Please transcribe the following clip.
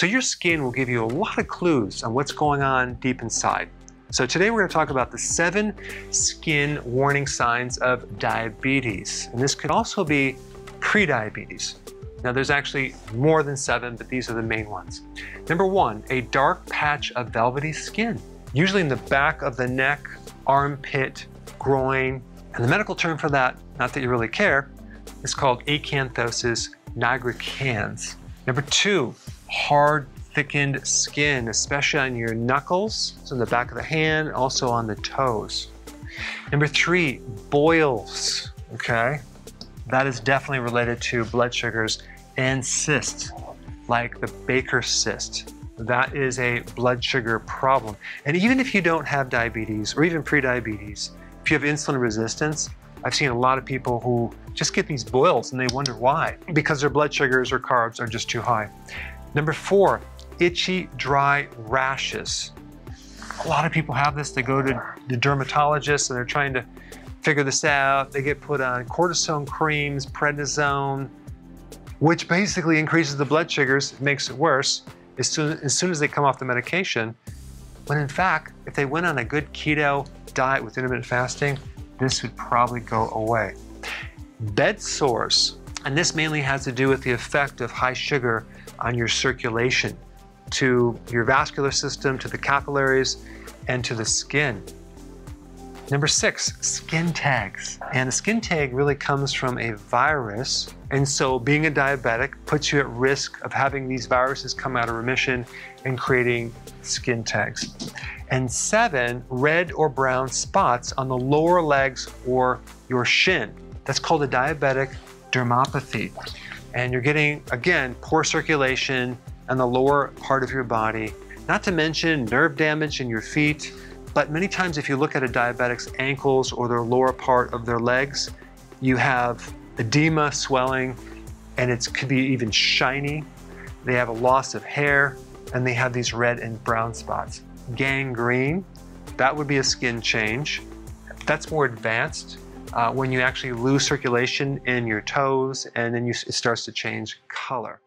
So your skin will give you a lot of clues on what's going on deep inside. So today we're going to talk about the 7 skin warning signs of diabetes. And this could also be prediabetes. Now there's actually more than 7, but these are the main ones. Number 1, a dark patch of velvety skin, usually in the back of the neck, armpit, groin. And the medical term for that, not that you really care, is called acanthosis nigricans. Number 2, hard, thickened skin, especially on your knuckles, so in the back of the hand, also on the toes. Number 3, boils, okay? That is definitely related to blood sugars and cysts, like the Baker cyst. That is a blood sugar problem. And even if you don't have diabetes or even prediabetes, if you have insulin resistance, I've seen a lot of people who just get these boils and they wonder why, because their blood sugars or carbs are just too high. Number 4, itchy, dry rashes. A lot of people have this. They go to the dermatologist and they're trying to figure this out. They get put on cortisone creams, prednisone, which basically increases the blood sugars, makes it worse as soon as they come off the medication. When in fact, if they went on a good keto diet with intermittent fasting, this would probably go away. Bed sores, and this mainly has to do with the effect of high sugar on your circulation, to your vascular system, to the capillaries, and to the skin. Number 6, skin tags. And a skin tag really comes from a virus. And so being a diabetic puts you at risk of having these viruses come out of remission and creating skin tags. And 7, red or brown spots on the lower legs or your shin. That's called a diabetic dermopathy. And you're getting, again, poor circulation on the lower part of your body, not to mention nerve damage in your feet. But many times if you look at a diabetic's ankles or their lower part of their legs, you have edema, swelling, and it could be even shiny. They have a loss of hair, and they have these red and brown spots. Gangrene, that would be a skin change. That's more advanced when you actually lose circulation in your toes, and then it starts to change color.